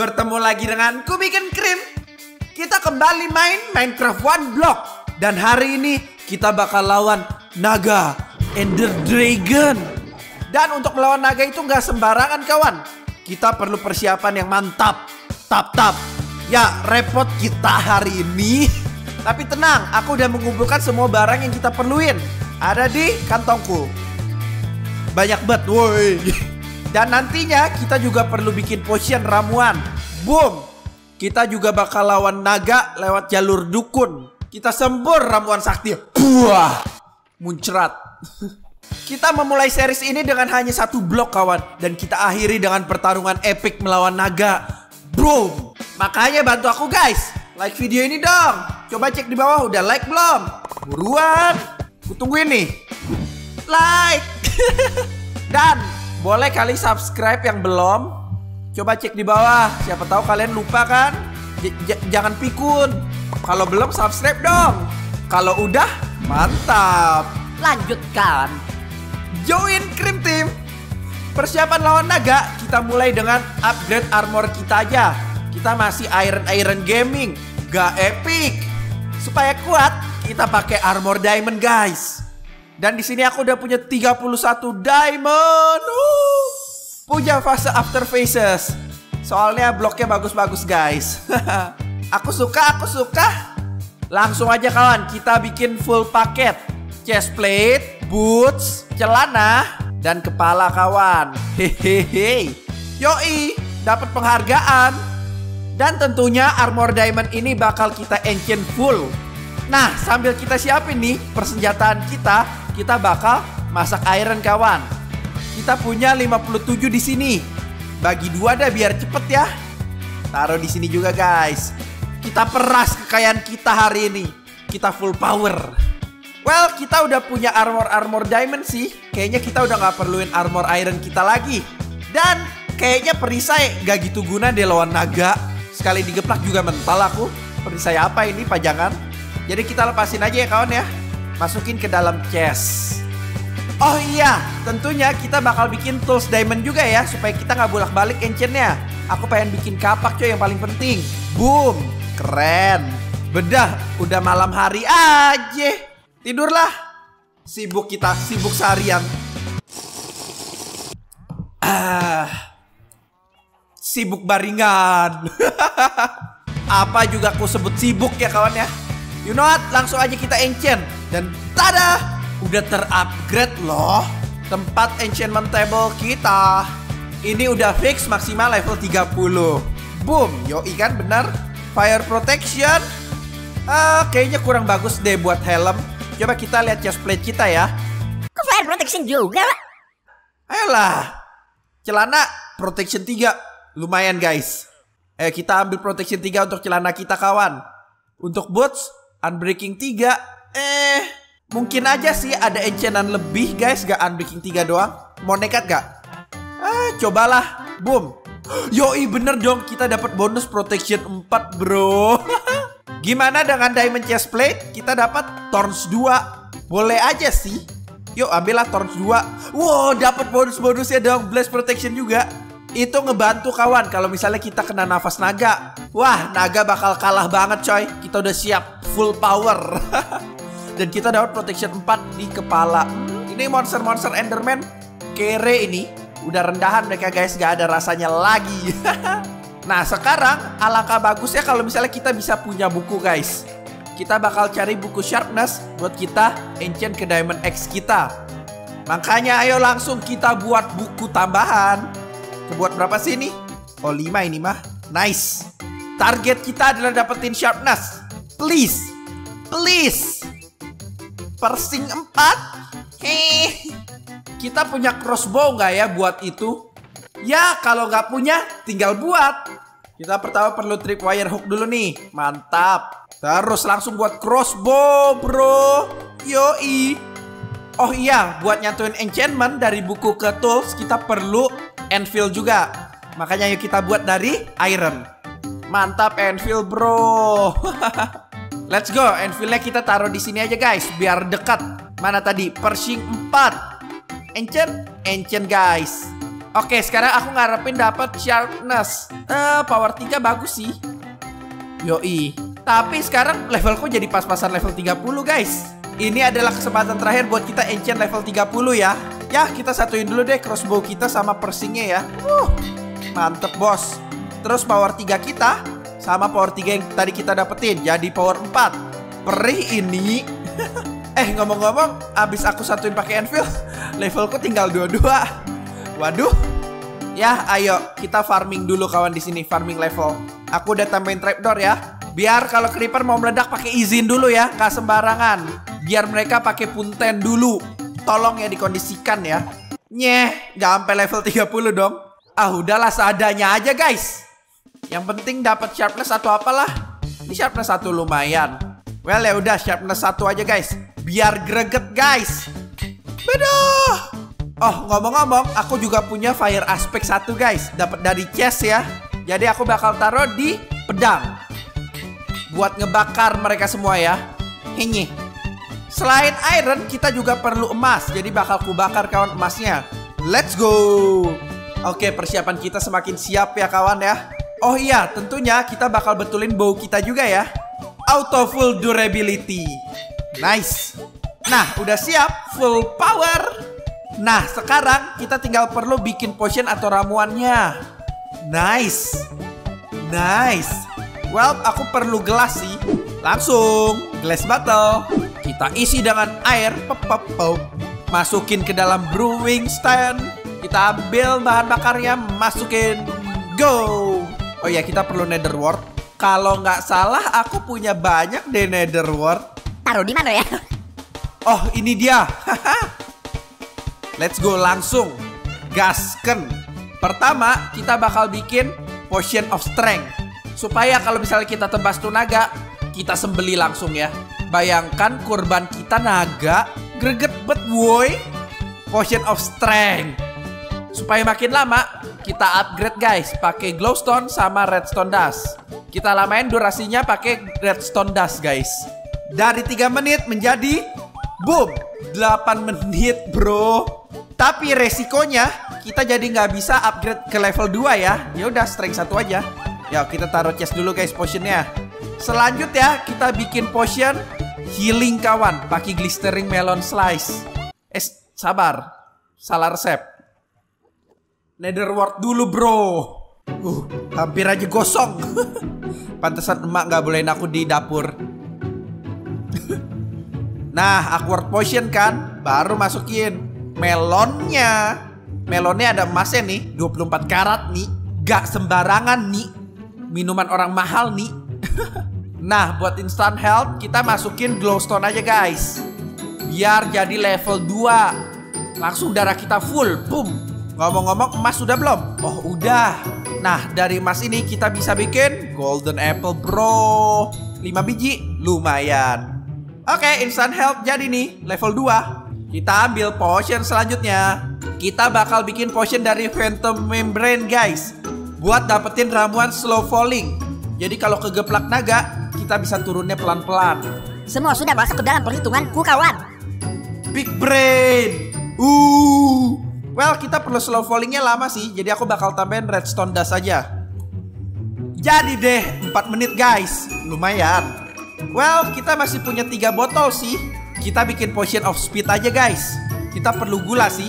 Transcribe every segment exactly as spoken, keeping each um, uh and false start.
Bertemu lagi dengan ku bikin Cream. Kita kembali main Minecraft One Block. Dan hari ini kita bakal lawan naga Ender Dragon. Dan untuk melawan naga itu nggak sembarangan kawan. Kita perlu persiapan yang mantap. Tap tap. Ya repot kita hari ini. Tapi tenang, aku udah mengumpulkan semua barang yang kita perluin. Ada di kantongku. Banyak banget, woi. Dan nantinya kita juga perlu bikin potion ramuan. Boom. Kita juga bakal lawan naga lewat jalur dukun. Kita sembur ramuan sakti. Wah, muncrat. Kita memulai series ini dengan hanya satu blok kawan. Dan kita akhiri dengan pertarungan epic melawan naga. Boom. Makanya bantu aku guys. Like video ini dong. Coba cek di bawah udah like belum. Buruan. Kutungguin nih. Like. Dan boleh kali subscribe yang belum. Coba cek di bawah. Siapa tahu kalian lupa kan. J jangan pikun. Kalau belum subscribe dong. Kalau udah mantap. Lanjutkan. Join Cream Team. Persiapan lawan naga. Kita mulai dengan upgrade armor kita aja. Kita masih iron-iron gaming. Gak epic. Supaya kuat kita pakai armor diamond guys. Dan di sini aku udah punya tiga puluh satu diamond. Uh, punya fase after faces. Soalnya bloknya bagus-bagus guys. Aku suka, aku suka. Langsung aja kawan, kita bikin full paket. Chest plate, boots, celana, dan kepala kawan. Hehehe. Yoi, dapat penghargaan. Dan tentunya armor diamond ini bakal kita enchant full. Nah, sambil kita siapin nih persenjataan kita, kita bakal masak iron kawan. Kita punya lima puluh tujuh di sini. Bagi dua dah biar cepet ya. Taruh di sini juga guys. Kita peras kekayaan kita hari ini. Kita full power. Well, kita udah punya armor-armor diamond sih. Kayaknya kita udah gak perluin armor iron kita lagi. Dan kayaknya perisai gak gitu guna deh lawan naga. Sekali digeplak juga mental aku. Perisai apa ini pajangan? Jadi kita lepasin aja ya kawan ya. Masukin ke dalam chest. Oh iya, tentunya kita bakal bikin tools diamond juga ya. Supaya kita gak bolak-balik enchantnya. Aku pengen bikin kapak coy yang paling penting. Boom, keren. Bedah, udah malam hari aja. Tidurlah. Sibuk kita, sibuk seharian. Ah, sibuk baringan. Apa juga aku sebut sibuk ya kawan ya. You know what? Langsung aja kita enchant. Dan tada! Udah terupgrade loh tempat enchantment table kita. Ini udah fix maksimal level tiga puluh. Boom! Yoi kan bener. Fire protection. Ah, kayaknya kurang bagus deh buat helm. Coba kita lihat chestplate kita ya. Kok fire protection juga? Ayolah. Celana protection tiga. Lumayan guys. Eh, kita ambil protection tiga untuk celana kita kawan. Untuk boots Unbreaking tiga. Eh, mungkin aja sih ada enchantan lebih guys. Gak Unbreaking tiga doang. Mau nekat gak? Ah, cobalah. Boom. Yoi bener dong, kita dapat bonus protection empat bro. Gimana dengan diamond chestplate? Kita dapat thorns dua. Boleh aja sih. Yuk ambillah thorns dua. Wow, dapat bonus-bonusnya dong. Blast protection juga. Itu ngebantu kawan kalau misalnya kita kena nafas naga. Wah, naga bakal kalah banget coy. Kita udah siap full power. Dan kita dapat protection empat di kepala. Ini monster-monster enderman kere ini. Udah rendahan mereka guys, gak ada rasanya lagi. Nah sekarang alangkah bagusnya kalau misalnya kita bisa punya buku guys. Kita bakal cari buku sharpness buat kita enchant ke diamond X kita. Makanya ayo langsung kita buat buku tambahan. Buat berapa sih ini? Oh lima ini mah. Nice. Target kita adalah dapetin sharpness. Please. Please. Persing empat. Hei. Kita punya crossbow nggak ya buat itu? Ya kalau nggak punya tinggal buat. Kita pertama perlu tripwire hook dulu nih. Mantap. Terus langsung buat crossbow bro. Yoi. Oh iya, buat nyatuin enchantment dari buku ke tools kita perlu anvil juga. Makanya yuk kita buat dari iron. Mantap anvil bro. Let's go. Anvilnya kita taruh di sini aja guys, biar dekat. Mana tadi? Pershing empat. Enchant, enchant guys. Oke, sekarang aku ngarepin dapat sharpness. Eh, power tiga bagus sih. Yoi. Tapi sekarang levelku jadi pas-pasan level tiga puluh, guys. Ini adalah kesempatan terakhir buat kita enchant level tiga puluh ya. Ya, kita satuin dulu deh crossbow kita sama persingnya ya. Uh, mantep, bos. Terus power tiga kita sama power tiga yang tadi kita dapetin. Jadi power empat. Perih ini. Eh, ngomong-ngomong, abis aku satuin pakai anvil, levelku tinggal dua puluh dua. Waduh. Ya, ayo kita farming dulu kawan di sini, farming level. Aku udah tambahin trapdoor ya. Biar kalau creeper mau meledak pakai izin dulu ya, gak sembarangan. Biar mereka pakai punten dulu. Tolong ya dikondisikan ya. Nyeh, gak sampai level tiga puluh dong. Ah, udahlah seadanya aja, guys. Yang penting dapat sharpness atau apalah. Ini sharpness satu lumayan. Well, ya udah sharpness satu aja, guys. Biar greget, guys. Beduh. Oh, ngomong-ngomong, aku juga punya fire aspect satu, guys. Dapat dari chest ya. Jadi aku bakal taruh di pedang buat ngebakar mereka semua ya. Ini. Selain iron, kita juga perlu emas. Jadi bakal kubakar kawan emasnya. Let's go. Oke, persiapan kita semakin siap ya kawan ya. Oh iya, tentunya kita bakal betulin bow kita juga ya. Auto full durability. Nice. Nah, udah siap. Full power. Nah, sekarang kita tinggal perlu bikin potion atau ramuannya. Nice. Nice. Well, aku perlu gelas sih. Langsung. Glass bottle. Kita isi dengan air. Pop, pop, pop. Masukin ke dalam brewing stand. Kita ambil bahan bakarnya. Masukin. Go. Oh iya, kita perlu nether wart. Kalau nggak salah, aku punya banyak deh nether wart. Taruh di mana ya? Oh, ini dia. Let's go, langsung gasken. Pertama, kita bakal bikin potion of strength supaya kalau misalnya kita tebas tuh naga, kita sembeli langsung ya. Bayangkan kurban kita naga, greget bet woi. Potion of strength supaya makin lama kita upgrade, guys. Pakai glowstone sama redstone dust. Kita lamain durasinya pakai redstone dust, guys. Dari tiga menit menjadi boom delapan menit, bro. Tapi resikonya kita jadi nggak bisa upgrade ke level dua ya. Ya udah strength satu aja. Ya, kita taruh chest dulu, guys, potionnya. Selanjutnya kita bikin potion healing kawan, pakai glistering melon slice. Eh, sabar. Salah resep. Nether wart dulu, bro. Uh, hampir aja gosong. Pantesan emak nggak bolehin aku di dapur. Nah, awkward potion kan. Baru masukin melonnya. Melonnya ada emasnya nih, dua puluh empat karat nih. Gak sembarangan nih. Minuman orang mahal nih. Nah, buat instant health kita masukin glowstone aja, guys. Biar jadi level dua. Langsung darah kita full. Boom. Ngomong-ngomong, emas sudah belum? Oh, udah. Nah, dari emas ini kita bisa bikin golden apple, bro. Lima biji, lumayan. Oke, okay, instant health jadi nih, level dua. Kita ambil potion selanjutnya. Kita bakal bikin potion dari Phantom Membrane, guys. Buat dapetin ramuan slow falling. Jadi kalau kegeplak naga, kita bisa turunnya pelan-pelan. Semua sudah masuk ke dalam perhitunganku, kawan. Big brain. Uh. Well, kita perlu slow fallingnya lama sih. Jadi aku bakal tambahin redstone dust aja. Jadi deh, empat menit, guys. Lumayan. Well, kita masih punya tiga botol sih. Kita bikin potion of speed aja, guys. Kita perlu gula sih.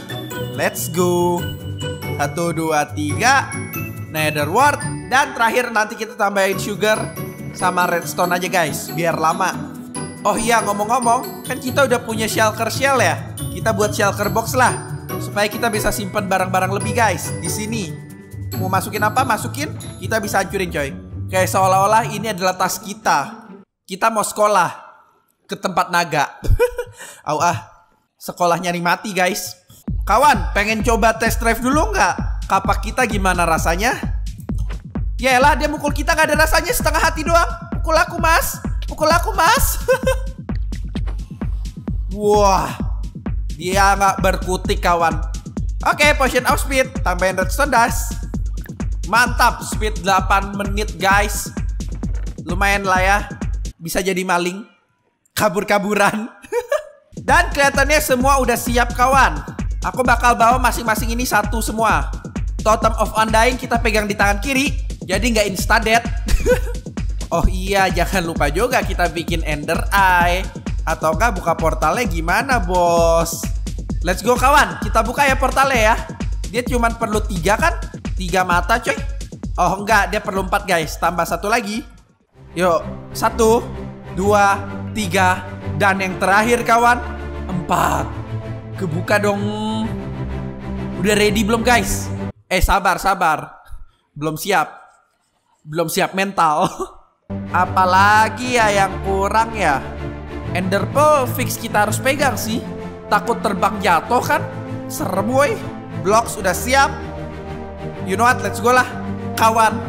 Let's go. Satu, dua, tiga. Nether wart. Dan terakhir nanti kita tambahin sugar sama redstone aja, guys. Biar lama. Oh iya, ngomong-ngomong, kan kita udah punya shulker shell ya. Kita buat shulker box lah, supaya kita bisa simpan barang-barang lebih, guys. Di sini. Mau masukin apa? Masukin. Kita bisa hancurin, coy. Kayak seolah-olah ini adalah tas kita. Kita mau sekolah ke tempat naga. Au ah, sekolahnya nyari mati, guys. Kawan, pengen coba test drive dulu nggak? Kapak kita gimana rasanya? Yaelah, dia mukul kita nggak ada rasanya, setengah hati doang. Pukul aku, mas. Pukul aku, mas. Wah, dia nggak berkutik, kawan. Oke, potion of speed. Tambahin redstone dust. Mantap, speed delapan menit, guys. Lumayan lah ya. Bisa jadi maling, kabur-kaburan. Dan kelihatannya semua udah siap, kawan. Aku bakal bawa masing-masing ini satu semua. Totem of Undying kita pegang di tangan kiri, jadi nggak instant death. Oh iya, jangan lupa juga kita bikin Ender Eye. Ataukah buka portalnya gimana, bos? Let's go, kawan. Kita buka ya portalnya ya. Dia cuma perlu tiga kan? Tiga mata, coy. Oh enggak, dia perlu empat, guys. Tambah satu lagi. Yuk, satu, dua, tiga. Dan yang terakhir, kawan, empat. Kebuka dong. Udah ready belum, guys? Eh, sabar, sabar. Belum siap. Belum siap mental. Apalagi ya yang kurang ya. Ender Pearl fix kita harus pegang sih. Takut terbang jatuh kan. Serem woy. Block sudah siap. You know what, let's go lah. Kawan,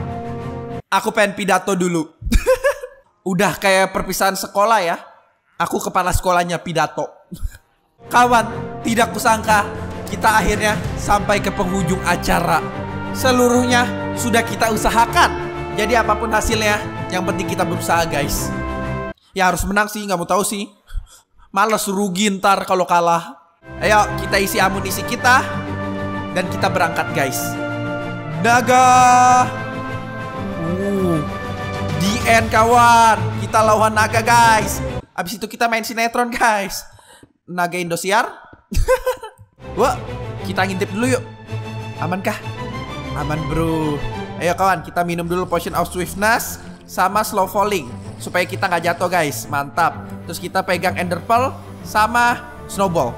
aku pengen pidato dulu. Udah kayak perpisahan sekolah ya. Aku kepala sekolahnya pidato. Kawan, tidak kusangka kita akhirnya sampai ke penghujung acara. Seluruhnya sudah kita usahakan. Jadi apapun hasilnya, yang penting kita berusaha, guys. Ya harus menang sih, nggak mau tahu sih. Males, rugi ntar kalau kalah. Ayo kita isi amunisi kita dan kita berangkat, guys. Naga. Uh, di end kawan, kita lawan naga, guys. Abis itu kita main sinetron, guys. Naga Indosiar. Wah, kita ngintip dulu yuk. Amankah? Aman bro. Ayo kawan, kita minum dulu potion of swiftness sama slow falling supaya kita nggak jatuh, guys. Mantap. Terus kita pegang Ender Pearl sama snowball.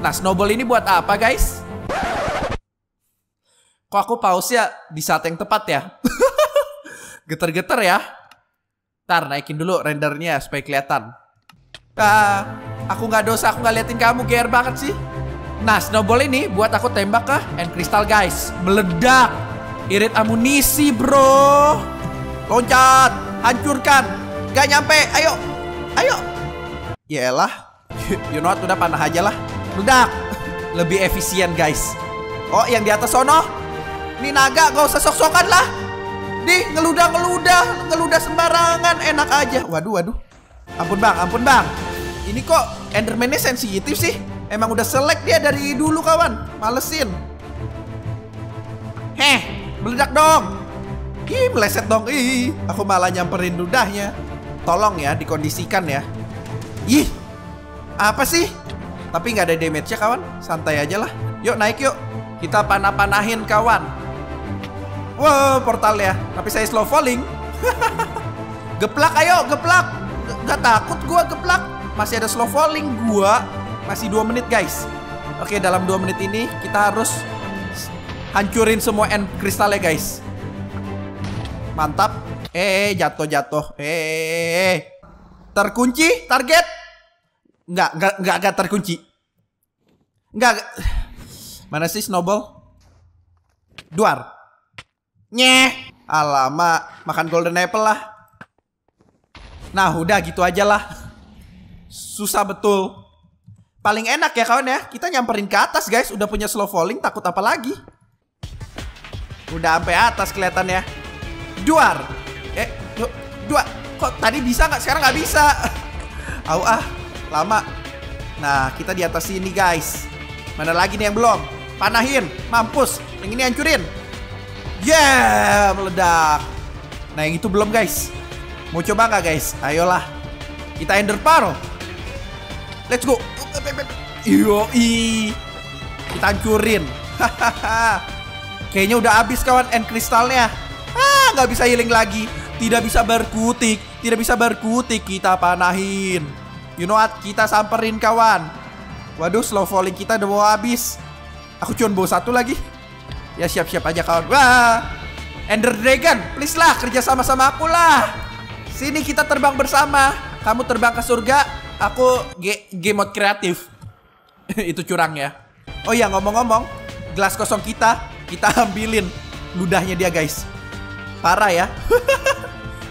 Nah, snowball ini buat apa, guys? Kok aku pause ya di saat yang tepat ya? Geter-geter ya. Ntar naikin dulu rendernya supaya kelihatan. Ah, aku nggak dosa, aku nggak liatin kamu, gear banget sih. Nah, snowball ini buat aku tembak ke end crystal, guys. Meledak. Irit amunisi, bro. Loncat, hancurkan. Gak nyampe, ayo, ayo. Yaelah, you know what, udah panah aja lah. Meledak, lebih efisien, guys. Oh, yang di atas sono. Ini naga, gak usah sok-sokan lah. Di, ngeludah-ngeludah, ngeludah sembarangan, enak aja. Waduh, waduh. Ampun bang, ampun bang. Ini kok Enderman-nya sensitif sih. Emang udah select dia dari dulu, kawan. Malesin. Heh, meledak dong. Ih, meleset dong. Ih, aku malah nyamperin ludahnya. Tolong ya, dikondisikan ya. Ih, apa sih? Tapi nggak ada damage-nya, kawan. Santai aja lah. Yuk, naik yuk. Kita panah-panahin, kawan. Wow, portal ya. Tapi saya slow falling. Geplak, ayo, geplak. Nggak takut gua geplak. Masih ada slow falling gua. Masih dua menit, guys. Oke, dalam dua menit ini kita harus hancurin semua end kristalnya, guys. Mantap. Eh, jatuh-jatuh. Eh, terkunci target. Enggak, enggak, enggak, enggak terkunci. Enggak. Mana sih snowball? Duar. Nyeh. Alamak, makan golden apple lah. Nah, udah gitu aja lah. Susah betul. Paling enak ya kawan ya. Kita nyamperin ke atas, guys. Udah punya slow falling, takut apa lagi? Udah sampai atas kelihatannya. Duar. Eh, dua. Kok tadi bisa nggak? Sekarang nggak bisa. Au ah, lama. Nah, kita di atas sini, guys. Mana lagi nih yang belum? Panahin, mampus. Yang ini hancurin. Yeah, meledak. Nah, yang itu belum, guys. Mau coba nggak, guys? Ayolah. Kita Ender Pearl. Let's go. Yoi. Kita hancurin. Kayaknya udah habis, kawan, end kristalnya. Nggak bisa healing lagi. Tidak bisa berkutik. Tidak bisa berkutik. Kita panahin. You know what? Kita samperin, kawan. Waduh, slow falling kita udah mau habis. Aku cuma bawa satu lagi. Ya siap-siap aja, kawan. Wah, Ender Dragon, please lah, kerja sama sama aku lah. Sini kita terbang bersama. Kamu terbang ke surga. Aku game mode kreatif. Itu curang ya. Oh iya, ngomong-ngomong, gelas kosong kita, kita ambilin ludahnya dia, guys. Parah ya.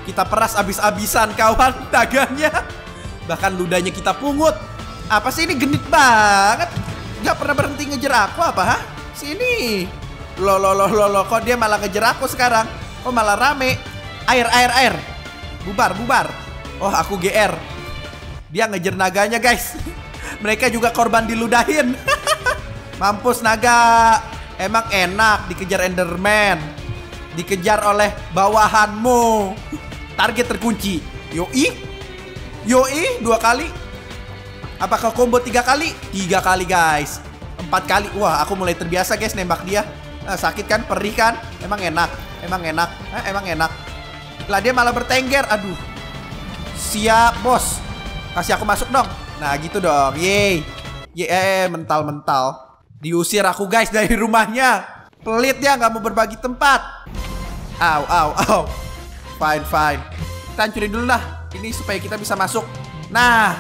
Kita peras abis-abisan, kawan, dagangnya. Bahkan ludahnya kita pungut. Apa sih ini, genit banget. Gak pernah berhenti ngejar aku apa, ha? Sini. Loh, loh, loh, loh, loh. Kok dia malah ngejar aku sekarang? Kok malah rame? Air, air, air. Bubar, bubar. Oh, aku G R. Dia ngejar naganya, guys. Mereka juga korban diludahin. Mampus naga. Emang enak dikejar Enderman, dikejar oleh bawahanmu. Target terkunci. Yoi, yoi, dua kali. Apakah combo tiga kali? Tiga kali guys, empat kali. Wah, aku mulai terbiasa guys nembak dia. Nah, sakit kan, perih kan? Emang enak, emang enak, nah, emang enak. Lah dia malah bertengger. Aduh. Siap bos, kasih aku masuk dong. Nah gitu dong. Yeay, yeay, mental-mental. Diusir aku guys dari rumahnya. Pelit dia, nggak mau berbagi tempat. Au, au, au. Fine, fine. Kita hancurin dulu lah ini supaya kita bisa masuk. Nah.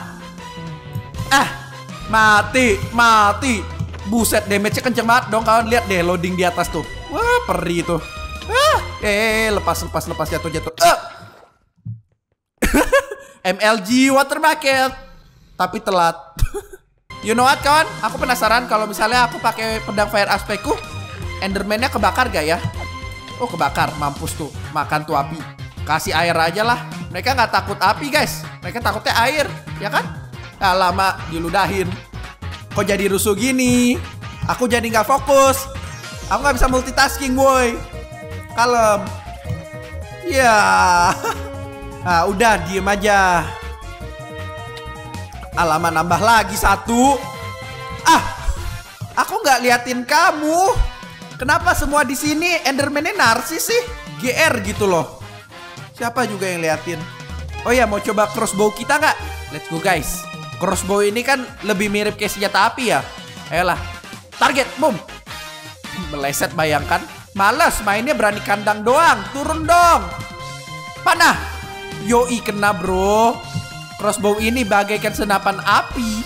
Ah. Mati, mati. Buset, damage-nya kenceng banget dong kawan. Lihat deh loading di atas tuh. Wah, perih tuh. Ah. Eh, lepas, lepas, lepas. Jatuh, jatuh. Ah. M L G Water Bucket. Tapi telat. You know what kawan, aku penasaran kalau misalnya aku pakai pedang fire aspekku, Enderman-nya kebakar gak ya? Oh kebakar, mampus tuh, makan tuh api. Kasih air aja lah, mereka gak takut api guys, mereka takutnya air, ya kan? Nah, lama diludahin. Kok jadi rusuh gini? Aku jadi gak fokus, aku gak bisa multitasking boy. Kalem. Ya, nah, udah diem aja. Alamat nambah lagi satu. Ah, aku nggak liatin kamu. Kenapa semua di sini Enderman-nya narsis sih? G R gitu loh. Siapa juga yang liatin? Oh ya, mau coba crossbow kita nggak? Let's go guys. Crossbow ini kan lebih mirip kayak senjata api ya. Ayolah, target, boom. Meleset bayangkan. Males mainnya, berani kandang doang. Turun dong. Panah. Yoi kena bro. Crossbow ini bagaikan senapan api.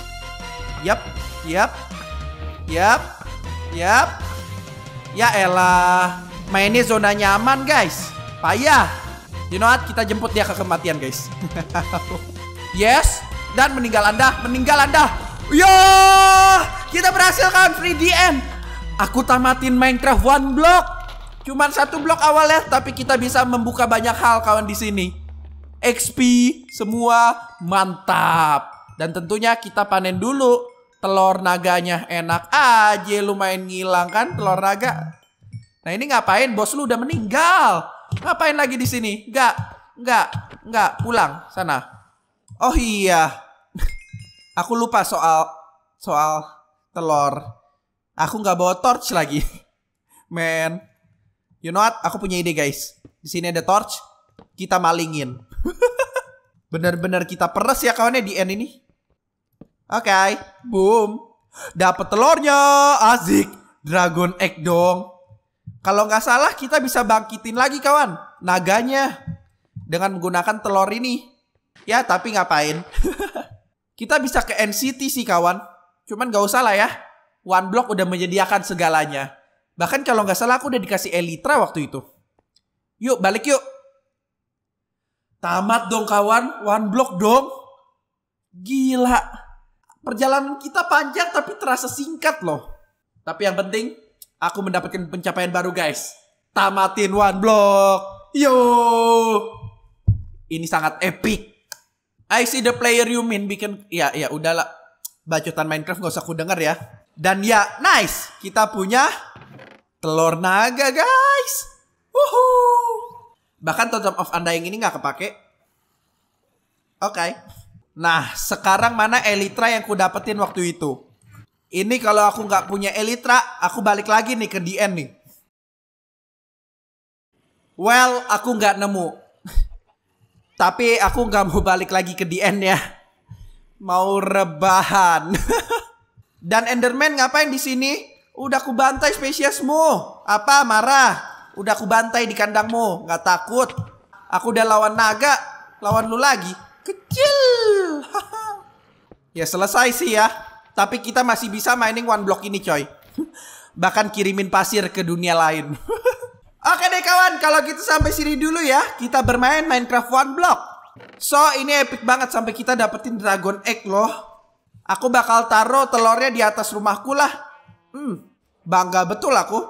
Yap, yap, yap, yap. Ya elah, mainnya zona nyaman guys. Payah. You know what? Kita jemput dia ke kematian guys. Yes. Dan meninggal anda, meninggal anda. Yo, kita berhasil kan, free D N. Aku tamatin Minecraft One Block. Cuman satu blok awalnya, tapi kita bisa membuka banyak hal kawan di sini. X P semua mantap. Dan tentunya kita panen dulu telur naganya. Enak aja, lumayan ngilang kan telur naga. Nah ini ngapain? Bos lu udah meninggal. Ngapain lagi di sini? Enggak, enggak, enggak, pulang sana. Oh iya. Aku lupa soal soal telur. Aku nggak bawa torch lagi. Man. You know what? Aku punya ide guys. Di sini ada torch. Kita malingin. Bener-bener kita peres ya kawannya di end ini. Oke, okay, boom. Dapat telurnya. Azik. Dragon egg dong. Kalau nggak salah kita bisa bangkitin lagi kawan naganya dengan menggunakan telur ini. Ya tapi ngapain? Kita bisa ke N C T sih kawan. Cuman nggak usah lah ya. One Block udah menyediakan segalanya. Bahkan kalau nggak salah aku udah dikasih Elytra waktu itu. Yuk balik yuk. Tamat dong kawan, One Block dong. Gila. Perjalanan kita panjang tapi terasa singkat loh. Tapi yang penting, aku mendapatkan pencapaian baru guys. Tamatin One Block. Yo. Ini sangat epic. I see the player you mean bikin. Ya, ya udahlah. Bacotan Minecraft gak usah ku denger ya. Dan ya, nice. Kita punya telur naga guys. Wuhuu. Bahkan Totem of Undying ini nggak kepake. Oke. Okay. Nah, sekarang mana Elytra yang ku dapetin waktu itu? Ini kalau aku nggak punya Elytra, aku balik lagi nih ke D N nih. Well, aku nggak nemu. Tapi aku nggak mau balik lagi ke D N ya. Mau rebahan. Dan Enderman ngapain di sini? Udah ku bantai spesiesmu. Apa marah? Udah aku bantai di kandangmu. Gak takut. Aku udah lawan naga. Lawan lu lagi. Kecil. Ya selesai sih ya. Tapi kita masih bisa mainin One Block ini coy. Bahkan kirimin pasir ke dunia lain. Oke deh kawan. Kalau gitu sampai sini dulu ya. Kita bermain Minecraft One Block. So ini epic banget. Sampai kita dapetin Dragon Egg loh. Aku bakal taruh telurnya di atas rumahku lah. Hmm, bangga betul aku.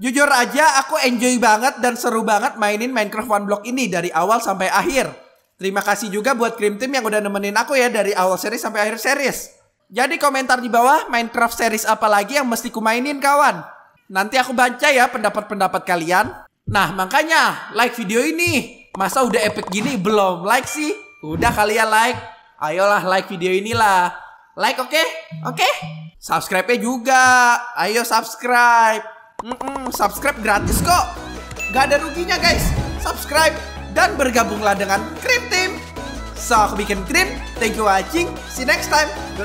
Jujur aja aku enjoy banget dan seru banget mainin Minecraft One Block ini dari awal sampai akhir. Terima kasih juga buat Cream Team yang udah nemenin aku ya dari awal seri sampai akhir series. Jadi komentar di bawah Minecraft series apa lagi yang mesti kumainin kawan. Nanti aku baca ya pendapat-pendapat kalian. Nah makanya like video ini. Masa udah epic gini belum like sih? Udah kalian like. Ayolah like video inilah. Like oke? Okay? Oke? Okay? Subscribe-nya juga. Ayo subscribe. Mm-mm, subscribe gratis kok. Gak ada ruginya guys. Subscribe dan bergabunglah dengan Cream Team. So, aku bikin cream. Thank you watching. See you next time. Goodbye.